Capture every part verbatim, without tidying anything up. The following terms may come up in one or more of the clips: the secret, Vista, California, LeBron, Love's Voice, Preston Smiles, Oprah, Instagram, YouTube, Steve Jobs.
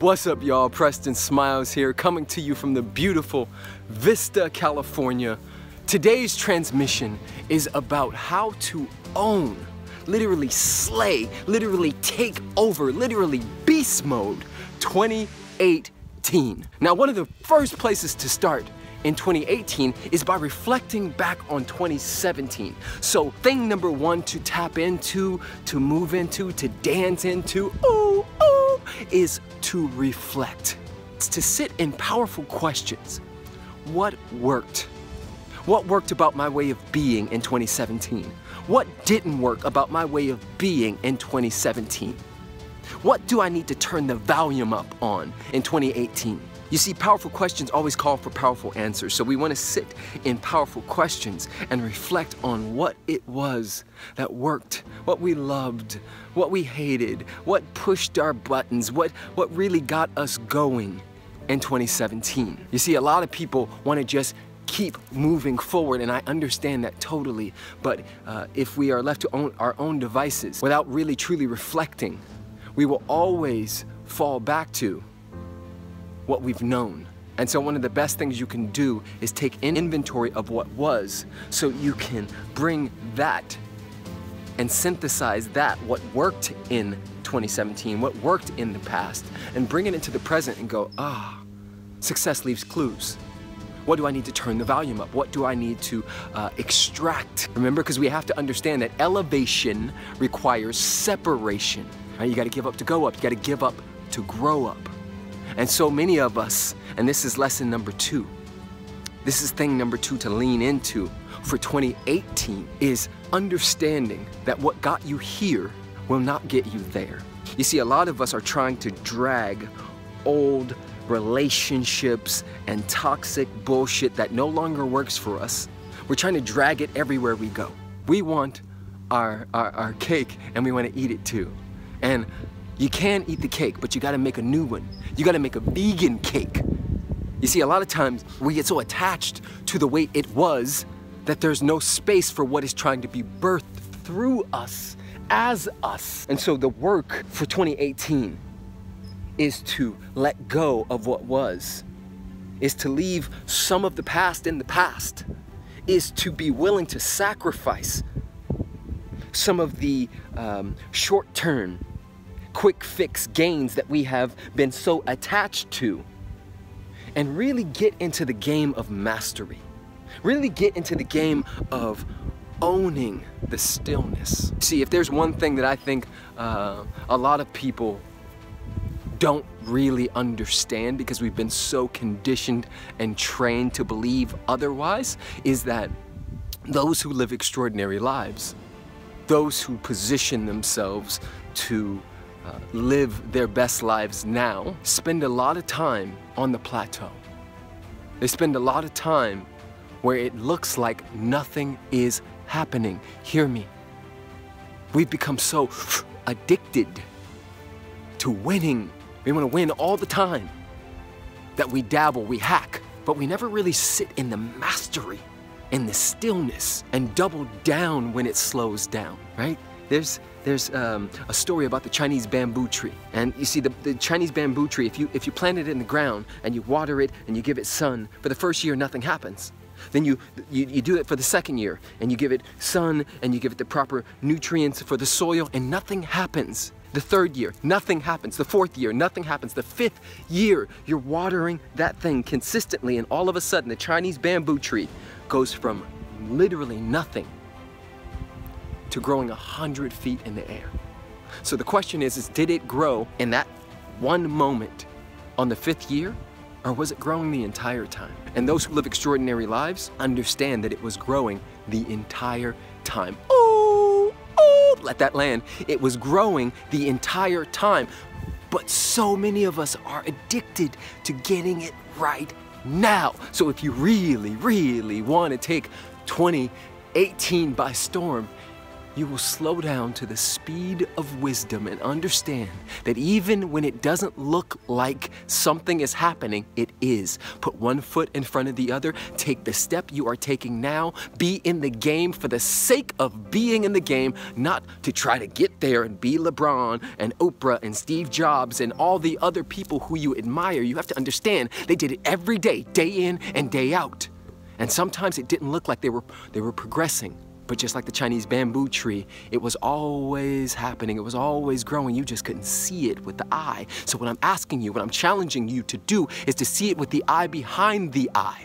What's up, y'all? Preston Smiles here, coming to you from the beautiful Vista, California. Today's transmission is about how to own, literally slay, literally take over, literally beast mode twenty eighteen. Now, one of the first places to start in twenty eighteen is by reflecting back on twenty seventeen. So thing number one to tap into, to move into, to dance into, ooh, ooh, is to reflect. It's to sit in powerful questions. What worked? What worked about my way of being in twenty seventeen? What didn't work about my way of being in twenty seventeen? What do I need to turn the volume up on in twenty eighteen? You see, powerful questions always call for powerful answers, so we want to sit in powerful questions and reflect on what it was that worked, what we loved, what we hated, what pushed our buttons, what, what really got us going in twenty seventeen. You see, a lot of people want to just keep moving forward, and I understand that totally, but uh, if we are left to own our own devices without really truly reflecting, we will always fall back to what we've known. And so one of the best things you can do is take an inventory of what was, so you can bring that and synthesize that, what worked in twenty seventeen, what worked in the past, and bring it into the present and go, ah, success leaves clues. What do I need to turn the volume up? What do I need to uh, extract? Remember, because we have to understand that elevation requires separation. Right? You got to give up to go up. You got to give up to grow up. And so many of us, and this is lesson number two, this is thing number two to lean into for twenty eighteen, is understanding that what got you here will not get you there. You see, a lot of us are trying to drag old relationships and toxic bullshit that no longer works for us. We're trying to drag it everywhere we go. We want our, our, our cake, and we want to eat it too. And you can eat the cake, but you gotta make a new one. You gotta make a vegan cake. You see, a lot of times we get so attached to the way it was that there's no space for what is trying to be birthed through us, as us. And so the work for twenty eighteen is to let go of what was, is to leave some of the past in the past, is to be willing to sacrifice some of the um, short-term quick fix gains that we have been so attached to, and really get into the game of mastery. Really get into the game of owning the stillness. See, if there's one thing that I think uh, a lot of people don't really understand, because we've been so conditioned and trained to believe otherwise, is that those who live extraordinary lives, those who position themselves to Uh, live their best lives now, spend a lot of time on the plateau. They spend a lot of time where it looks like nothing is happening. Hear me. We've become so addicted to winning. We want to win all the time that we dabble, we hack, but we never really sit in the mastery, in the stillness, and double down when it slows down, right? There's There's um, a story about the Chinese bamboo tree. And you see, the, the Chinese bamboo tree, if you, if you plant it in the ground and you water it and you give it sun, for the first year nothing happens. Then you, you, you do it for the second year, and you give it sun and you give it the proper nutrients for the soil, and nothing happens. The third year, nothing happens. The fourth year, nothing happens. The fifth year, you're watering that thing consistently, and all of a sudden the Chinese bamboo tree goes from literally nothing to growing a hundred feet in the air. So the question is, is did it grow in that one moment on the fifth year, or was it growing the entire time? And those who live extraordinary lives understand that it was growing the entire time. Oh, oh, let that land. It was growing the entire time. But so many of us are addicted to getting it right now. So if you really, really want to take twenty eighteen by storm, you will slow down to the speed of wisdom and understand that even when it doesn't look like something is happening, it is. Put one foot in front of the other, take the step you are taking now, be in the game for the sake of being in the game, not to try to get there and be LeBron and Oprah and Steve Jobs and all the other people who you admire. You have to understand they did it every day, day in and day out. And sometimes it didn't look like they were, they were progressing. But just like the Chinese bamboo tree, it was always happening, it was always growing, you just couldn't see it with the eye. So what I'm asking you, what I'm challenging you to do is to see it with the eye behind the eye,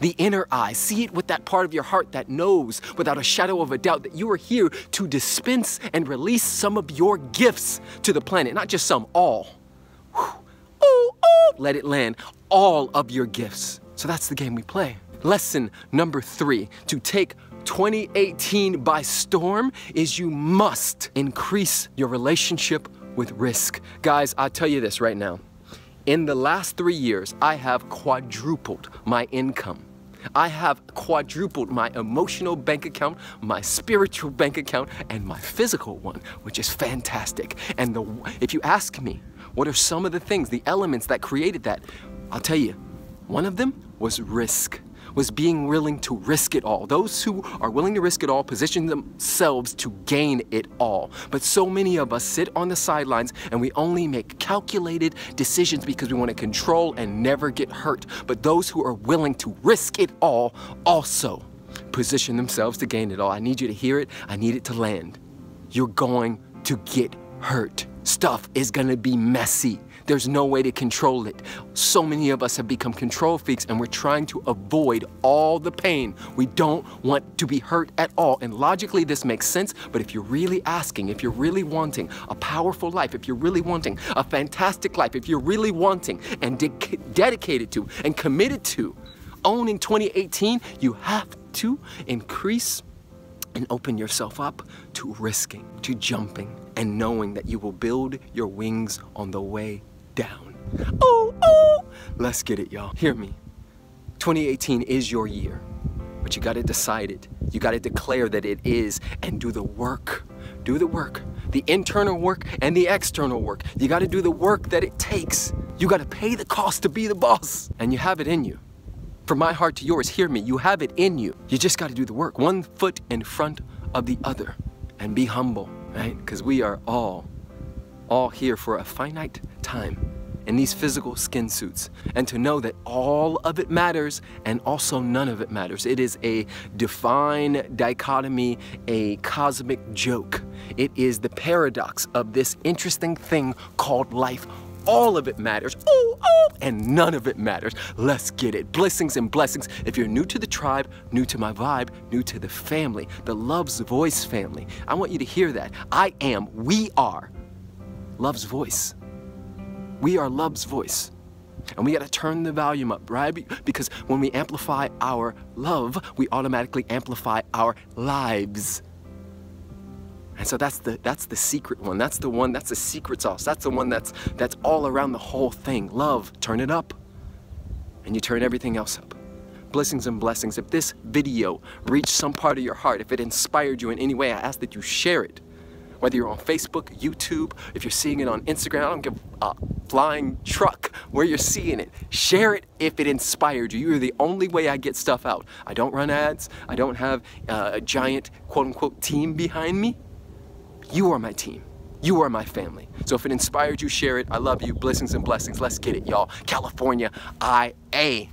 the inner eye. See it with that part of your heart that knows without a shadow of a doubt that you are here to dispense and release some of your gifts to the planet, not just some, all. Ooh, ooh, let it land, all of your gifts. So that's the game we play. Lesson number three, to take twenty eighteen by storm, is you must increase your relationship with risk. Guys, I'll tell you this right now. In the last three years, I have quadrupled my income. I have quadrupled my emotional bank account, my spiritual bank account, and my physical one, which is fantastic. And the, if you ask me, what are some of the things, the elements that created that? I'll tell you, one of them was risk. was being willing to risk it all. Those who are willing to risk it all position themselves to gain it all. But so many of us sit on the sidelines and we only make calculated decisions because we want to control and never get hurt. But those who are willing to risk it all also position themselves to gain it all. I need you to hear it. I need it to land. You're going to get hurt. Stuff is gonna be messy. There's no way to control it. So many of us have become control freaks and we're trying to avoid all the pain. We don't want to be hurt at all. And logically this makes sense, but if you're really asking, if you're really wanting a powerful life, if you're really wanting a fantastic life, if you're really wanting and de dedicated to and committed to owning twenty eighteen, you have to increase and open yourself up to risking, to jumping, and knowing that you will build your wings on the way down. Oh, oh, let's get it, y'all. Hear me. twenty eighteen is your year, but you gotta decide it. You gotta declare that it is and do the work. Do the work, the internal work and the external work. You gotta do the work that it takes. You gotta pay the cost to be the boss, and you have it in you. From my heart to yours, hear me, you have it in you. You just gotta do the work, one foot in front of the other, and be humble, right? Because we are all, all here for a finite time in these physical skin suits, and to know that all of it matters and also none of it matters. It is a divine dichotomy, a cosmic joke. It is the paradox of this interesting thing called life. All of it matters, oh, oh, and none of it matters. Let's get it. Blessings and blessings. If you're new to the tribe, new to my vibe, new to the family, the Love's Voice family, I want you to hear that. I am, we are Love's Voice. We are Love's Voice. And we gotta turn the volume up, right? Because when we amplify our love, we automatically amplify our lives. And so that's the, that's the secret one. That's the one, that's the secret sauce. That's the one that's, that's all around the whole thing. Love, turn it up. And you turn everything else up. Blessings and blessings. If this video reached some part of your heart, if it inspired you in any way, I ask that you share it. Whether you're on Facebook, YouTube, if you're seeing it on Instagram, I don't give a flying truck where you're seeing it. Share it if it inspired you. You're the only way I get stuff out. I don't run ads. I don't have uh, a giant quote unquote team behind me. You are my team. You are my family. So if it inspired you, share it. I love you. Blessings and blessings. Let's get it, y'all. California, I A